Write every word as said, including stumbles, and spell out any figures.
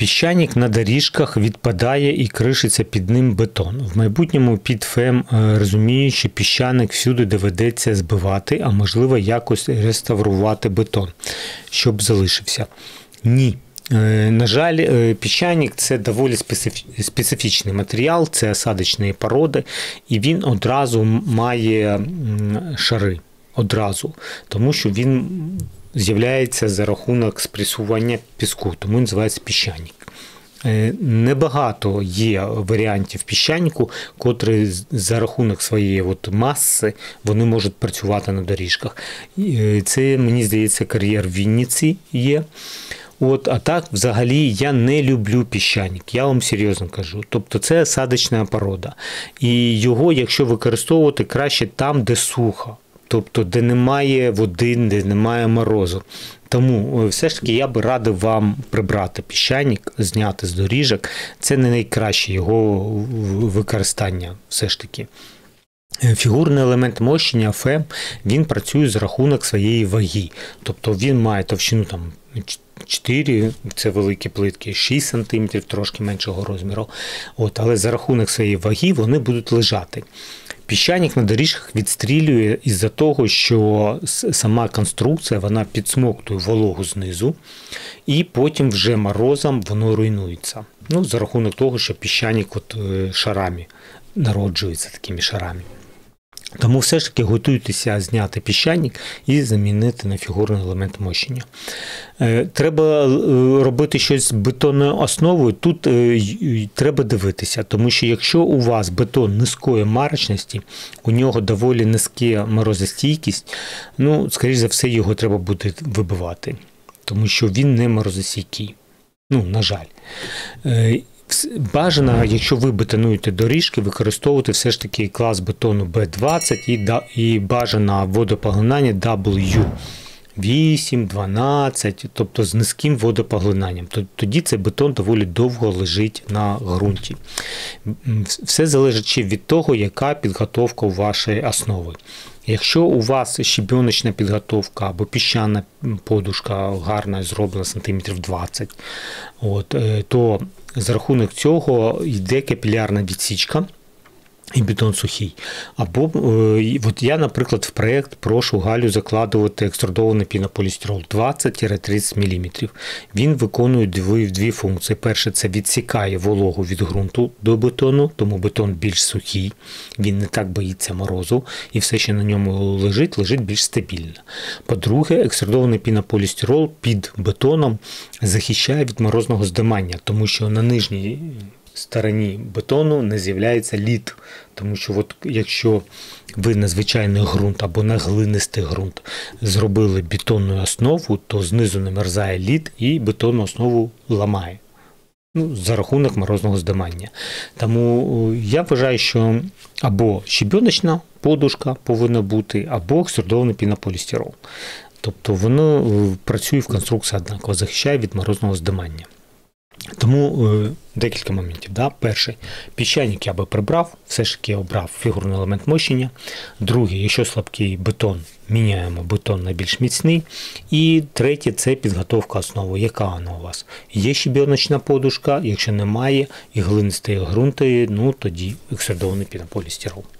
Піщаник на доріжках відпадає і кришиться під ним бетон. В майбутньому під ФМ розуміють, що піщаник всюди доведеться збивати, а можливо якось реставрувати бетон, щоб залишився. Ні. На жаль, піщаник – це доволі специфічний матеріал, це осадочні породи, і він одразу має шари, одразу, тому що він з'являється за рахунок спресування піску, тому він називається піщаник. Небагато є варіантів піщанику, котрі за рахунок своєї от маси вони можуть працювати на доріжках. Це, мені здається, кар'єр в Вінниці є. От, а так, взагалі, я не люблю піщаник, я вам серйозно кажу. Тобто це осадочна порода. І його, якщо використовувати, краще там, де сухо. Тобто, де немає води, де немає морозу. Тому все ж таки я би радив вам прибрати піщаник, зняти з доріжок. Це не найкраще його використання все ж таки. Фігурний елемент мощення ФМ, він працює за рахунок своєї ваги. Тобто він має товщину там чотири, це великі плитки, шість сантиметрів, трошки меншого розміру. От, але за рахунок своєї ваги вони будуть лежати. Піщаник на доріжках відстрілює із-за того, що сама конструкція, вона підсмоктує вологу знизу, і потім вже морозом воно руйнується. Ну, за рахунок того, що піщаник от шарами народжується, такими шарами. Тому все ж таки готуйтеся зняти піщаник і замінити на фігурний елемент мощення. Треба робити щось з бетонною основою, тут треба дивитися, тому що якщо у вас бетон низької марочності, у нього доволі низька морозостійкість, ну, скоріш за все, його треба буде вибивати, тому що він не морозостійкий, ну, на жаль. Бажано, якщо ви бетонуєте доріжки, використовувати все ж таки клас бетону Б двадцять і бажано водопоглинання дабл ю вісім дванадцять, тобто з низьким водопоглинанням. Тоді цей бетон доволі довго лежить на ґрунті. Все залежить ще від того, яка підготовка у вашої основи. Якщо у вас щебіночна підготовка або піщана подушка гарна, зроблена сантиметрів двадцять, от, то за рахунок цього йде капілярна відсічка і бетон сухий. Або, от я, наприклад, в проєкт прошу Галю закладувати екструдований пінополістирол двадцять тридцять міліметрів. Він виконує дві, дві функції. Перше, це відсікає вологу від ґрунту до бетону, тому бетон більш сухий, він не так боїться морозу, і все, що на ньому лежить, лежить більш стабільно. По-друге, екструдований пінополістирол під бетоном захищає від морозного здимання, тому що на нижній стороні бетону не з'являється лід, тому що от якщо ви на звичайний ґрунт або на глинистий ґрунт зробили бетонну основу, то знизу намерзає лід і бетонну основу ламає, ну, за рахунок морозного здимання. Тому я вважаю, що або щебіночна подушка повинна бути, або екструдований пінополістирол. Тобто воно працює в конструкції однаково, захищає від морозного здимання. Тому е, декілька моментів. Да? Перший, піщаник я би прибрав, все ж таки обрав фігурний елемент мощення. Другий, якщо слабкий бетон, міняємо бетон на більш міцний. І третє, це підготовка основи. Яка вона у вас? Є щебіночна подушка, якщо немає, і глинисті ґрунти, ну тоді екструдований пінополістирол.